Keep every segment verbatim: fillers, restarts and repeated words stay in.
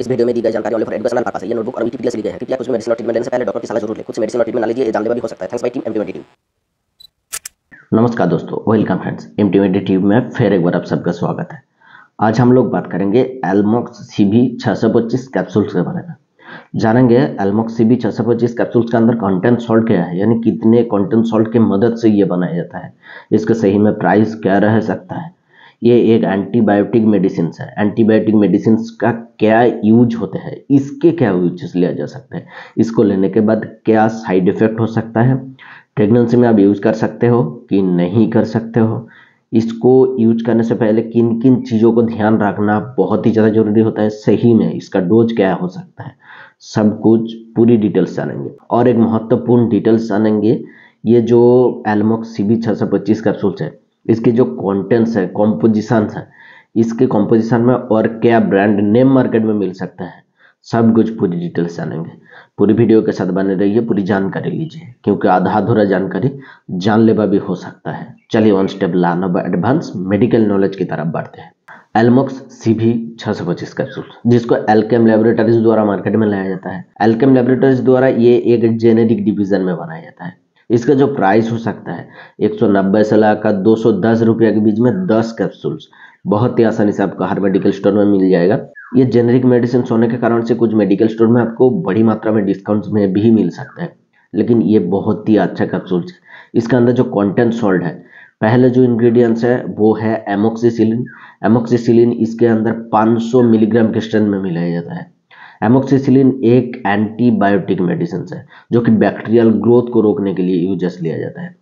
इस वीडियो में दी गई जानकारी वाले फॉर एडुकेशनल पर्पस है। ये नोटबुक और विकिपीडिया से ली गई है। कृपया कुछ भी मेडिसिन और ट्रीटमेंट लेने से पहले डॉक्टर की सलाह जरूर लें। कुछ मेडिसिन और ट्रीटमेंट ना लीजिए, ये जानलेवा भी हो सकता है। थैंक्स भाई टीम एमटीवेंटी टीम। नमस्कार दोस्तों, वेलकम फ्रेंड्स, एमटीवेंटी टीम में फिर एक बार आप सबका स्वागत है। आज हम लोग बात करेंगे एलमॉक्स सीवी छह सौ पच्चीस कैप्सूल्स के बारे में। जानेंगे एलमॉक्स सीवी छह सौ पच्चीस कैप्सूल्स के अंदर कंटेंट सॉल्ट क्या है, यानी कितने कंटेंट सॉल्ट की मदद से ये बनाया जाता है, इसका सही में प्राइस क्या रह सकता है। ये एक एंटीबायोटिक मेडिसिन है। एंटीबायोटिक मेडिसिन का क्या यूज होते हैं, इसके क्या यूज लिया जा सकता है, इसको लेने के बाद क्या साइड इफेक्ट हो सकता है, प्रेगनेंसी में आप यूज कर सकते हो कि नहीं कर सकते हो, इसको यूज करने से पहले किन किन चीज़ों को ध्यान रखना बहुत ही ज़्यादा जरूरी होता है, सही में इसका डोज क्या हो सकता है, सब कुछ पूरी डिटेल्स जानेंगे। और एक महत्वपूर्ण डिटेल्स जानेंगे, ये जो एलमॉक्स सीवी छह सौ पच्चीस कैप्सूल्स है इसके जो कंटेंट्स है, कॉम्पोजिशन है, इसके कॉम्पोजिशन में और क्या ब्रांड नेम मार्केट में मिल सकता है, सब कुछ पूरी डिटेल्स जानेंगे। पूरी वीडियो के साथ बने रहिए, पूरी जानकारी लीजिए, क्योंकि आधा अधूरा जानकारी जानलेवा भी हो सकता है। चलिए वन स्टेप लाना एडवांस मेडिकल नॉलेज की तरफ बढ़ते हैं। एलमॉक्स सीवी छह सौ पच्चीस कैप्सूल, जिसको एल्केम लैबोरेटरीज द्वारा मार्केट में लाया जाता है। एल्केम लैबोरेटरीज द्वारा ये एक जेनेरिक डिवीजन में बनाया जाता है। इसका जो प्राइस हो सकता है एक सौ नब्बे से लाकर दो सौ दस रुपये के बीच में दस कैप्सूल्स बहुत ही आसानी से आपको हर मेडिकल स्टोर में मिल जाएगा। ये जेनेरिक मेडिसिन होने के कारण से कुछ मेडिकल स्टोर में आपको बड़ी मात्रा में डिस्काउंट में भी मिल सकता है, लेकिन ये बहुत ही अच्छा कैप्सूल्स है। इसके अंदर जो कंटेंट सॉल्ट है, पहले जो इंग्रेडिएंट्स है वो है एमोक्सिसिलिन। एमोक्सिसिलिन इसके अंदर पाँच सौ मिलीग्राम के स्ट्रेंथ में मिलाया जाता है। एमोक्सिसिलिन एक एंटीबायोटिक मेडिसिन है जो कि बैक्टीरियल ग्रोथ को रोकने के लिए यूजस लिया जाता है।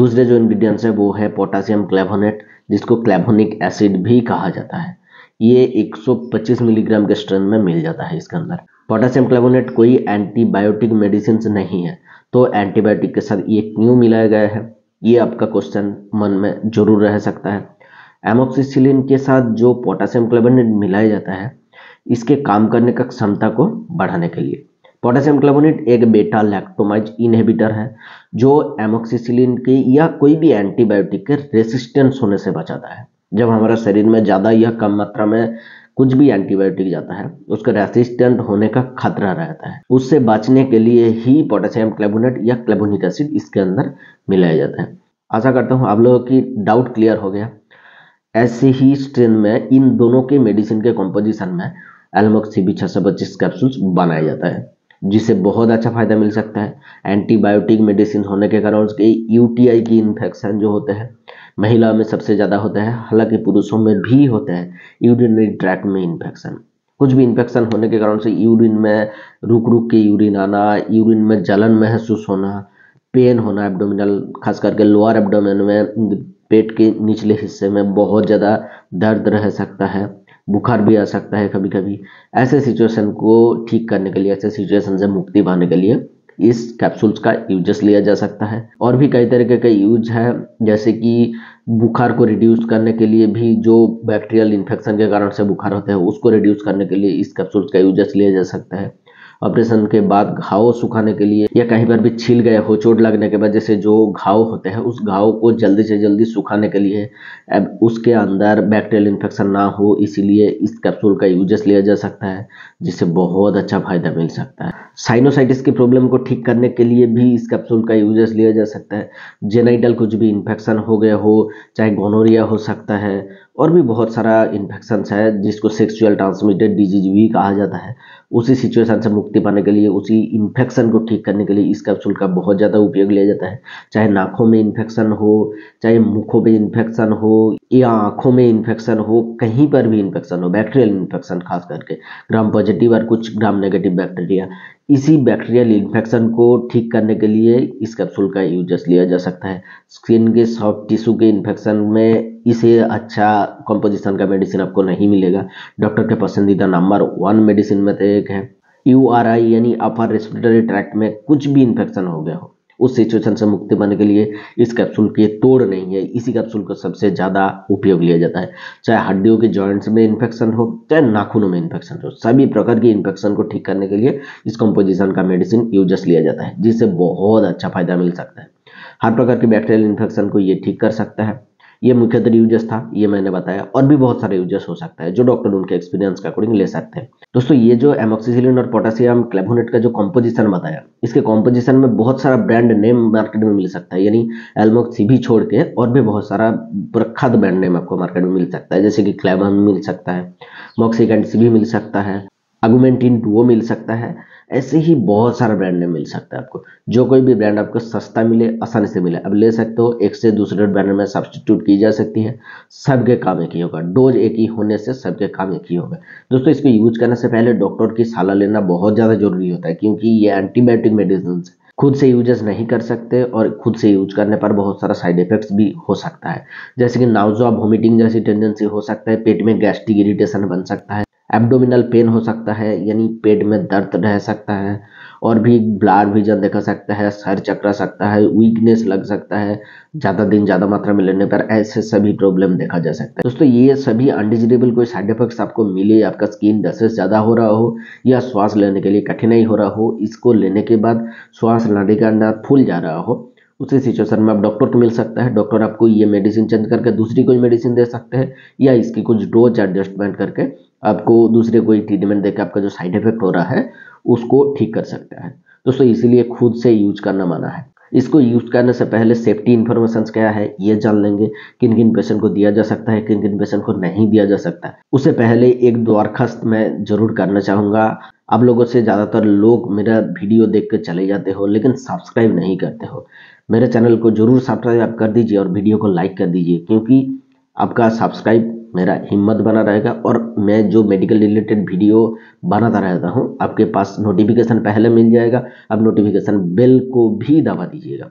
दूसरे जो इंग्रेडिएंट्स है वो है पोटासियम क्लेवोनेट, जिसको क्लेवोनिक एसिड भी कहा जाता है। ये एक सौ पच्चीस मिलीग्राम के स्ट्रेंथ में मिल जाता है। इसके अंदर पोटासियम क्लेवोनेट कोई एंटीबायोटिक मेडिसिन नहीं है, तो एंटीबायोटिक के साथ ये क्यों मिलाया गया है, ये आपका क्वेश्चन मन में जरूर रह सकता है। एमोक्सिसिलिन के साथ जो पोटासियम क्लेवोनेट मिलाया जाता है, इसके काम करने का क्षमता को बढ़ाने के लिए पोटेशियम क्लावोनेट एक बेटा लैक्टोमाइज इनहिबिटर है, जो एमोक्सिसिलिन के या कोई भी एंटीबायोटिक के रेसिस्टेंस होने से बचाता है। जब हमारा शरीर में ज़्यादा या कम मात्रा में कुछ भी एंटीबायोटिक जाता है, उसका रेसिस्टेंट होने का खतरा रहता है, उससे बचने के लिए ही पोटेशियम क्लावोनेट या क्लेवोनिक एसिड इसके अंदर मिलाया जाता है। आशा करता हूँ आप लोगों की डाउट क्लियर हो गया। ऐसे ही स्ट्रेन में इन दोनों के मेडिसिन के कॉम्पोजिशन में एलमॉक्स सीवी छह सौ पच्चीस कैप्सूल्स बनाया जाता है, जिसे बहुत अच्छा फायदा मिल सकता है। एंटीबायोटिक मेडिसिन होने के कारण उसके यूटीआई की इन्फेक्शन जो होते हैं महिला में सबसे ज़्यादा होते हैं, हालांकि पुरुषों में भी होते हैं। यूरिनरी ट्रैक्ट में इन्फेक्शन, कुछ भी इन्फेक्शन होने के कारण से यूरिन में रुक रुक के यूरिन आना, यूरिन में जलन महसूस होना, पेन होना एब्डोमिनल, खास करके लोअर एब्डोमिन में, पेट के निचले हिस्से में बहुत ज़्यादा दर्द रह सकता है, बुखार भी आ सकता है कभी कभी। ऐसे सिचुएशन को ठीक करने के लिए, ऐसे सिचुएशन से मुक्ति पाने के लिए इस कैप्सूल्स का यूजेस लिया जा सकता है। और भी कई तरीके के यूज है, जैसे कि बुखार को रिड्यूस करने के लिए भी, जो बैक्टीरियल इन्फेक्शन के कारण से बुखार होता है उसको रिड्यूस करने के लिए इस कैप्सूल्स का यूजेस लिया जा सकता है। ऑपरेशन के बाद घाव सुखाने के लिए, या कहीं पर भी छील गए हो चोट लगने के बाद जैसे जो घाव होते हैं उस घाव को जल्दी से जल्दी सुखाने के लिए, अब उसके अंदर बैक्टीरियल इन्फेक्शन ना हो इसीलिए इस कैप्सूल का यूजेस लिया जा सकता है, जिससे बहुत अच्छा फायदा मिल सकता है। साइनोसाइटिस की प्रॉब्लम को ठीक करने के लिए भी इस कैप्सूल का यूजेस लिया जा सकता है। जेनाइटल कुछ भी इन्फेक्शन हो गया हो, चाहे गोनोरिया हो सकता है, और भी बहुत सारा इन्फेक्शन है जिसको सेक्सुअल ट्रांसमिटेड डिजीज भी कहा जाता है, उसी सिचुएशन से मुक्ति पाने के लिए, उसी इन्फेक्शन को ठीक करने के लिए इस कैप्सूल का बहुत ज़्यादा उपयोग लिया जाता है। चाहे नाखों में इन्फेक्शन हो, चाहे मुखों में इन्फेक्शन हो, या आँखों में इन्फेक्शन हो, कहीं पर भी इन्फेक्शन हो, बैक्टीरियल इन्फेक्शन, खास करके ग्राम पॉजिटिव और कुछ ग्राम नेगेटिव बैक्टीरिया, इसी बैक्टीरियल इन्फेक्शन को ठीक करने के लिए इस कैप्सूल का यूजेस लिया जा सकता है। स्किन के सॉफ्ट टिश्यू के इन्फेक्शन में इसे अच्छा कंपोजिशन का मेडिसिन आपको नहीं मिलेगा, डॉक्टर के पसंदीदा नंबर वन मेडिसिन में से एक है। यूआरआई यानी अपर रेस्पिरेटरी ट्रैक्ट में कुछ भी इन्फेक्शन हो गया हो, उस सिचुएशन से मुक्ति पाने के लिए इस कैप्सूल की तोड़ नहीं है, इसी कैप्सूल का सबसे ज़्यादा उपयोग लिया जाता है। चाहे हड्डियों के जॉइंट्स में इन्फेक्शन हो, चाहे नाखूनों में इन्फेक्शन हो, सभी प्रकार की इन्फेक्शन को ठीक करने के लिए इस कंपोजिशन का मेडिसिन यूजस लिया जाता है, जिससे बहुत अच्छा फायदा मिल सकता है। हर प्रकार के बैक्टीरियल इन्फेक्शन को ये ठीक कर सकता है। ये मुख्यतः यूजेस था, ये मैंने बताया। और भी बहुत सारे यूजेस हो सकता है जो डॉक्टर उनके एक्सपीरियंस के अकॉर्डिंग ले सकते हैं। दोस्तों ये जो एमोक्सिसिलिन और पोटेशियम क्लेबोनेट का जो कॉम्पोजिशन बताया, इसके कॉम्पोजिशन में बहुत सारा ब्रांड नेम मार्केट में मिल सकता है, यानी एल्मोक्स सीवी छोड़ के और भी बहुत सारा प्रख्यात ब्रांड नेम आपको मार्केट में मिल सकता है, जैसे कि क्लैबाम मिल सकता है, मॉक्सिकाइंड सी मिल सकता है, आगुमेंटिन टू मिल सकता है, ऐसे ही बहुत सारा ब्रांड नेम मिल सकता है आपको। जो कोई भी ब्रांड आपको सस्ता मिले, आसानी से मिले, अब ले सकते हो, एक से दूसरे ब्रांड में सब्सटीट्यूट की जा सकती है, सबके काम एक ही होगा, डोज एक ही होने से सबके काम एक ही होगा। दोस्तों इसको यूज करने से पहले डॉक्टर की सलाह लेना बहुत ज़्यादा जरूरी होता है, क्योंकि ये एंटीबायोटिक मेडिसिन खुद से यूजेस नहीं कर सकते और खुद से यूज करने पर बहुत सारा साइड इफेक्ट्स भी हो सकता है, जैसे कि नाउजा, वोमिटिंग जैसी टेंडेंसी हो सकता है, पेट में गैस्ट्रिक इरिटेशन बन सकता है, एब्डोमिनल पेन हो सकता है, यानी पेट में दर्द रह सकता है, और भी ब्लड विजन देखा सकता है, सर चकरा सकता है, वीकनेस लग सकता है ज़्यादा दिन ज़्यादा मात्रा में लेने पर, ऐसे सभी प्रॉब्लम देखा जा सकता है। दोस्तों ये सभी अनडिजिटेबल कोई साइड इफेक्ट्स आपको मिले, आपका स्किन रैशेस ज़्यादा हो रहा हो या श्वास लेने के लिए कठिनाई हो रहा हो, इसको लेने के बाद श्वास नाड़ी का अंदर फूल जा रहा हो, उसी सिचुएशन में आप डॉक्टर को मिल सकता है। डॉक्टर आपको ये मेडिसिन चेंज करके दूसरी कोई मेडिसिन दे सकते हैं, या इसकी कुछ डोज एडजस्टमेंट करके आपको दूसरे कोई ट्रीटमेंट देकर आपका जो साइड इफेक्ट हो रहा है उसको ठीक कर सकता है। दोस्तों इसीलिए खुद से यूज करना माना है। इसको यूज करने से पहले सेफ्टी इन्फॉर्मेशन क्या है ये जान लेंगे, किन किन पेशेंट को दिया जा सकता है, किन किन पेशेंट को नहीं दिया जा सकता है। उससे पहले एक दरखास्त मैं जरूर करना चाहूँगा, आप लोगों से ज़्यादातर लोग मेरा वीडियो देख कर चले जाते हो लेकिन सब्सक्राइब नहीं करते हो, मेरे चैनल को जरूर सब्सक्राइब कर दीजिए और वीडियो को लाइक कर दीजिए, क्योंकि आपका सब्सक्राइब मेरा हिम्मत बना रहेगा और मैं जो मेडिकल रिलेटेड वीडियो बनाता रहता हूं आपके पास नोटिफिकेशन पहले मिल जाएगा। आप नोटिफिकेशन बेल को भी दबा दीजिएगा,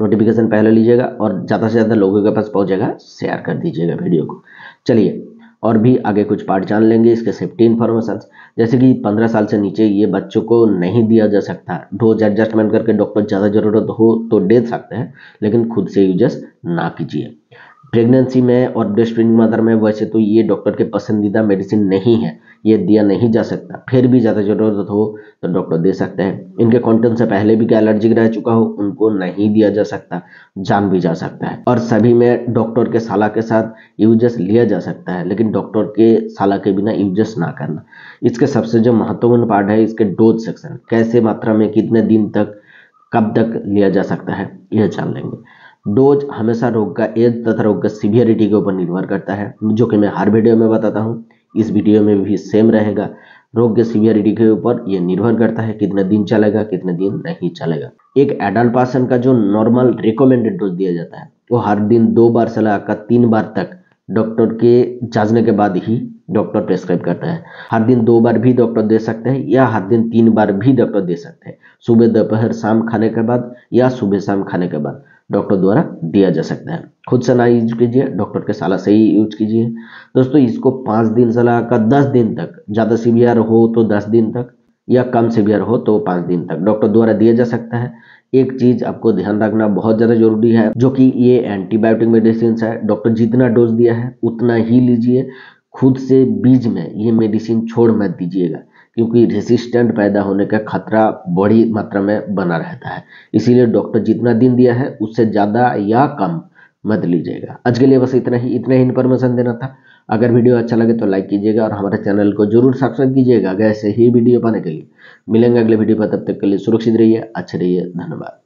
नोटिफिकेशन पहले लीजिएगा और ज़्यादा से ज़्यादा लोगों के पास पहुंचेगा, शेयर कर दीजिएगा वीडियो को। चलिए और भी आगे कुछ पार्ट जान लेंगे इसके सेफ्टी इन्फॉर्मेशन, जैसे कि पंद्रह साल से नीचे ये बच्चों को नहीं दिया जा सकता, डोज एडजस्टमेंट करके डॉक्टर ज़्यादा ज़रूरत हो तो दे सकते हैं, लेकिन खुद से यूजेस ना कीजिए। प्रेगनेंसी में और ब्रेस्ट फीडिंग मदर में वैसे तो ये डॉक्टर के पसंदीदा मेडिसिन नहीं है, ये दिया नहीं जा सकता, फिर भी ज़्यादा ज़रूरत हो तो डॉक्टर दे सकते हैं। इनके कंटेंट से पहले भी क्या एलर्जिक रह चुका हो उनको नहीं दिया जा सकता, जान भी जा सकता है। और सभी में डॉक्टर के सलाह के साथ यूजेस लिया जा सकता है, लेकिन डॉक्टर के सलाह के बिना यूजेस ना करना। इसके सबसे जो महत्वपूर्ण पार्ट है इसके डोज सेक्शन, कैसे मात्रा में कितने दिन तक कब तक लिया जा सकता है यह जान लेंगे। डोज हमेशा रोग का एज तथा रोग का सीवियरिटी के ऊपर निर्भर करता है, जो कि मैं हर वीडियो में बताता हूँ, इस वीडियो में भी सेम रहेगा। रोग के सीवियरिटी के ऊपर यह निर्भर करता है कितने दिन चलेगा, कितने दिन नहीं चलेगा। एक एडल्ट पर्सन का जो नॉर्मल रिकमेंडेड डोज दिया जाता है वो हर दिन दो बार से लगाकर तीन बार तक डॉक्टर के जांचने के बाद ही डॉक्टर प्रेस्क्राइब करता है। हर दिन दो बार भी डॉक्टर दे सकते हैं या हर दिन तीन बार भी डॉक्टर दे सकते हैं, सुबह दोपहर शाम खाने के बाद या सुबह शाम खाने के बाद डॉक्टर द्वारा दिया जा सकता है। खुद से ना यूज कीजिए, डॉक्टर के सलाह से ही यूज कीजिए। दोस्तों इसको पाँच दिन से लगाकर दस दिन तक, ज़्यादा सीवियर हो तो दस दिन तक या कम सीवियर हो तो पाँच दिन तक डॉक्टर द्वारा दिया जा सकता है। एक चीज़ आपको ध्यान रखना बहुत ज़्यादा जरूरी है, जो कि ये एंटीबायोटिक मेडिसिन है, डॉक्टर जितना डोज दिया है उतना ही लीजिए, खुद से बीच में ये मेडिसिन छोड़ मत दीजिएगा, क्योंकि रेसिस्टेंट पैदा होने का खतरा बड़ी मात्रा में बना रहता है। इसीलिए डॉक्टर जितना दिन दिया है उससे ज़्यादा या कम मत लीजिएगा। आज के लिए बस इतना ही, इतना ही इन्फॉर्मेशन देना था। अगर वीडियो अच्छा लगे तो लाइक कीजिएगा और हमारे चैनल को जरूर सब्सक्राइब कीजिएगा ऐसे ही वीडियो पाने के लिए। मिलेंगे अगले वीडियो पर, तब तक के लिए सुरक्षित रहिए, अच्छे रहिए, धन्यवाद।